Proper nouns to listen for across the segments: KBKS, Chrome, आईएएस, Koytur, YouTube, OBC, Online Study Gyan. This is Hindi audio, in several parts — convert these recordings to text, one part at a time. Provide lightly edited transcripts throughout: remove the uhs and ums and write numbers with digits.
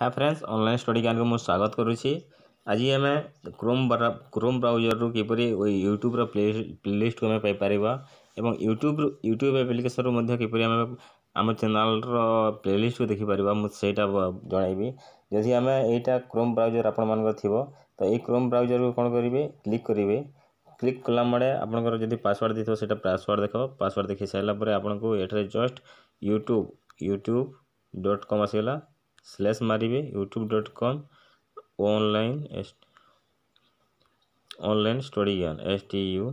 हाँ फ्रेंड्स, ऑनलाइन स्टडी ज्ञान को मुझे स्वागत करुँची। आज आम क्रोम ब्राउजर रु किपर यूट्यूब रो प्लेलिस्ट को आम पाइपर एवं यूट्यूब एप्लिकेशन रु किपर आम चैनल रो प्लेलिस्ट को देखिपर मुझे जनइबी। जदि आम यहाँ क्रोम ब्राउजर आपण मान तो ये क्रोम ब्राउजर को कौन करेंगे, क्लिक करेंगे। क्लिक कला बड़े आपंकर जब पासवर्ड देते हैं पासवर्ड देख पासवर्ड देखी सारापर आपको ये जस्ट youtube.com आसगला स्लैश मारे youtube.com online study Gyan STUY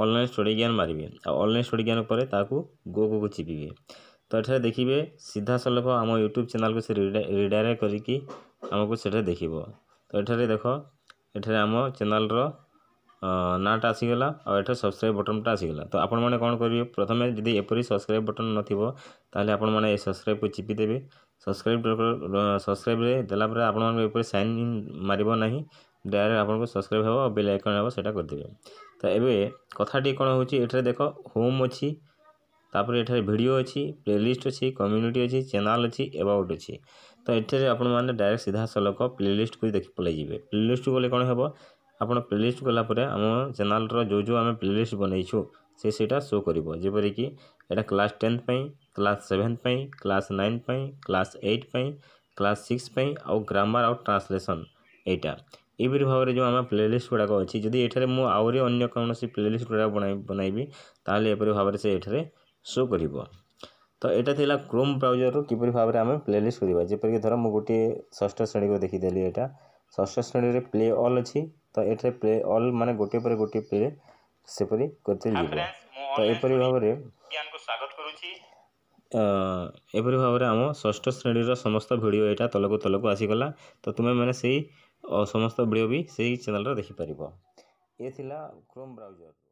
online study Gyan मारे ऑनलाइन स्टडी ज्ञान पर गो को चिपे तो ये देखिए सीधा सलख आम यूट्यूब चैनल को रिडायरेक्ट करमको से देख। तो ये देख ये आम चैनल रो नाटा आसीगला और ये सब्सक्राइब बटनटा आसीगला। तो आपण मैंने कौन करेंगे, प्रथम जब एपरी सब्सक्राइब बटन न ताले आपण मैंने सब्सक्राइब को चिपिदेवे। सब्सक्राइब देलापर आपपर साइन इन मारब ना डायरेक्ट आपको सब्सक्राइब हे और बेल आइकन हे सेटा करदे। तो ये कथाटी कौन हो देख होम अच्छी तापर ये वीडियो अच्छी प्लेलिस्ट अच्छी कम्युनिटी अच्छी चैनल अच्छी अबाउट अच्छी। तो ये आप डायरेक्ट सीधा सलख प्लेलिस्ट को देख पलैजे। प्लेलिस्ट को गले कौन हे आपड़ प्लेलिस्ट गलापर आम चैनल रो जो आम प्लेलिस्ट बनईछू सेटा शो करिवो। जेपरिकि एटा क्लास 10 पई, क्लास 7 पई, क्लास 9 पई, क्लास 8 पई, क्लास 6 पई और ग्रामर और ट्रांसलेशन एटा एबरी भाव जो आम प्लेलिस्ट गुड़ाक अच्छी। जदि एठारे मु आउरी अन्य कौन प्लेलिस्ट गुड़ा बनाइबी ताले एपरी भाव से एठारे शो करिवो। तो एटा थिला क्रोम ब्राउजर रो किपर भाव आम प्लेलिस्ट करवा। जेपरिकि धर मु गोटे षष्ठ श्रेणी को देखीदेली एटा षष्ठ श्रेणी रे प्ले ऑल अच्छी। तो ये प्ले ऑल माने गोटे पर गोटे प्ले सेपरी करते। तो एपरी भाव आम षष्ठ श्रेणी समस्त वीडियो यहाँ तलकू तलकू आसीगला। तो तुम्हें मैंने से समस्त वीडियो भी से चैनल देखिपर। ये थिला क्रोम ब्राउजर।